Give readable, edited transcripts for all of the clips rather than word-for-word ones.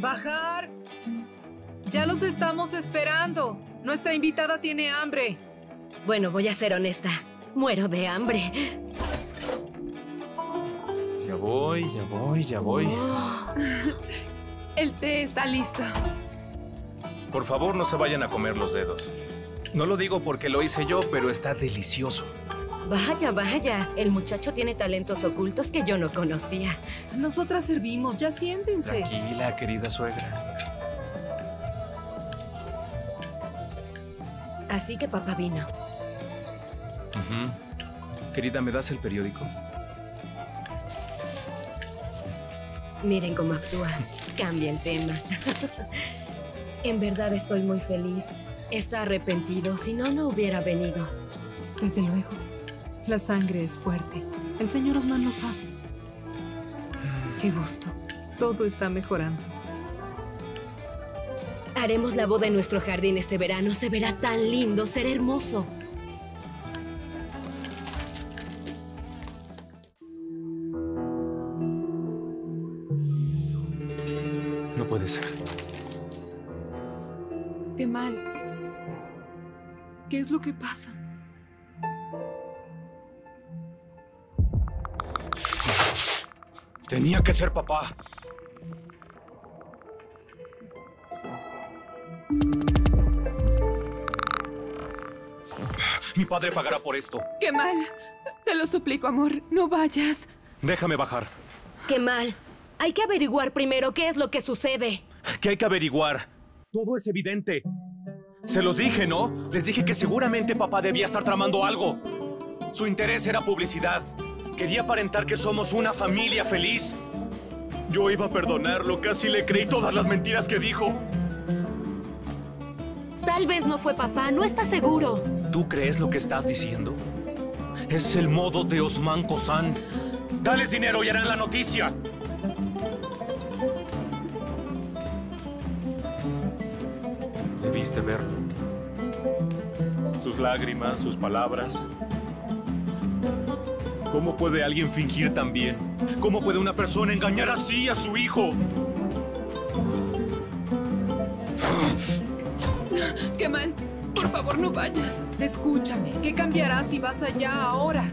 ¡Bajar! ¡Ya los estamos esperando! ¡Nuestra invitada tiene hambre! Bueno, voy a ser honesta. Muero de hambre. Ya voy, ya voy, ya voy. Oh. El té está listo. Por favor, no se vayan a comer los dedos. No lo digo porque lo hice yo, pero está delicioso. Vaya, vaya. El muchacho tiene talentos ocultos que yo no conocía. Nosotras servimos. Ya siéntense. Tranquila, querida suegra. Así que papá vino. Uh-huh. Querida, ¿me das el periódico? Miren cómo actúa. Cambia el tema. En verdad estoy muy feliz. Está arrepentido. Si no, no hubiera venido. Desde luego. La sangre es fuerte. El señor Osman lo sabe. Qué gusto. Todo está mejorando. Haremos la boda en nuestro jardín este verano. Se verá tan lindo. Será hermoso. No puede ser. Qué mal. ¿Qué es lo que pasa? Tenía que ser papá. Mi padre pagará por esto. Kemal, te lo suplico, amor. No vayas. Déjame bajar. Kemal, hay que averiguar primero qué es lo que sucede. ¿Qué hay que averiguar? Todo es evidente. Se los dije, ¿no? Les dije que seguramente papá debía estar tramando algo. Su interés era publicidad. Quería aparentar que somos una familia feliz. Yo iba a perdonarlo, casi le creí todas las mentiras que dijo. Tal vez no fue papá, no está seguro. ¿Tú crees lo que estás diciendo? Es el modo de Osman Kozan. ¡Dales dinero y harán la noticia! Debiste verlo. Sus lágrimas, sus palabras. ¿Cómo puede alguien fingir tan bien? ¿Cómo puede una persona engañar así a su hijo? Kemal, por favor, no vayas. Escúchame, ¿qué cambiará si vas allá ahora?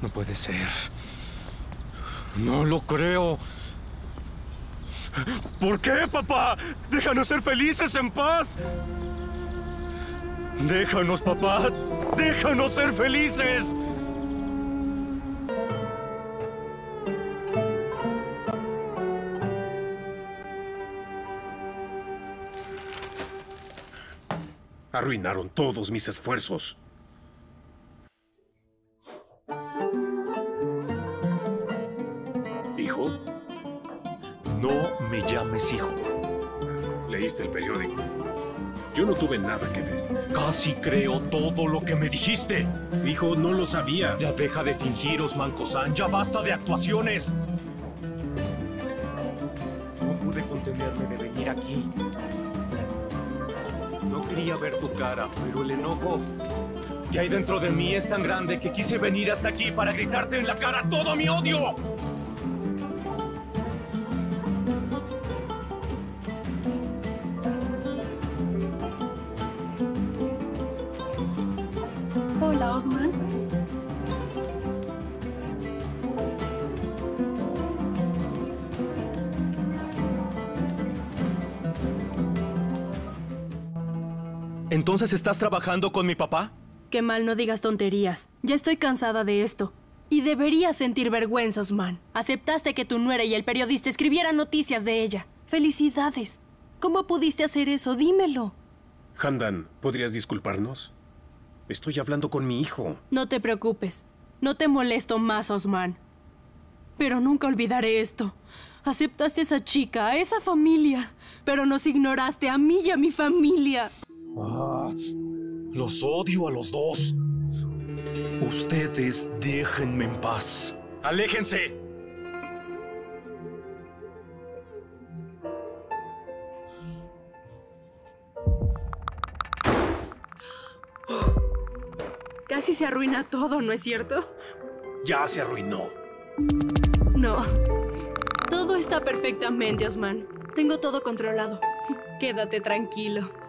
No puede ser. No lo creo. ¿Por qué, papá? ¡Déjanos ser felices en paz! ¡Déjanos, papá! ¡Déjanos ser felices! Arruinaron todos mis esfuerzos. No me llames hijo. Leíste el periódico. Yo no tuve nada que ver. Casi creo todo lo que me dijiste. Hijo, no lo sabía. Ya deja de fingir, Osman Kozan. Ya basta de actuaciones. No pude contenerme de venir aquí. No quería ver tu cara, pero el enojo que hay dentro de mí es tan grande que quise venir hasta aquí para gritarte en la cara todo mi odio. Hola, Osman. ¿Entonces estás trabajando con mi papá? Kemal, no digas tonterías. Ya estoy cansada de esto. Y deberías sentir vergüenza, Osman. Aceptaste que tu nuera y el periodista escribieran noticias de ella. ¡Felicidades! ¿Cómo pudiste hacer eso? Dímelo. Handan, ¿podrías disculparnos? Estoy hablando con mi hijo. No te preocupes. No te molesto más, Osman. Pero nunca olvidaré esto. Aceptaste a esa chica, a esa familia. Pero nos ignoraste a mí y a mi familia. Ah, Los odio a los dos. Ustedes déjenme en paz. ¡Aléjense! Casi se arruina todo, ¿no es cierto? Ya se arruinó. No. Todo está perfectamente, Osman. Tengo todo controlado. Quédate tranquilo.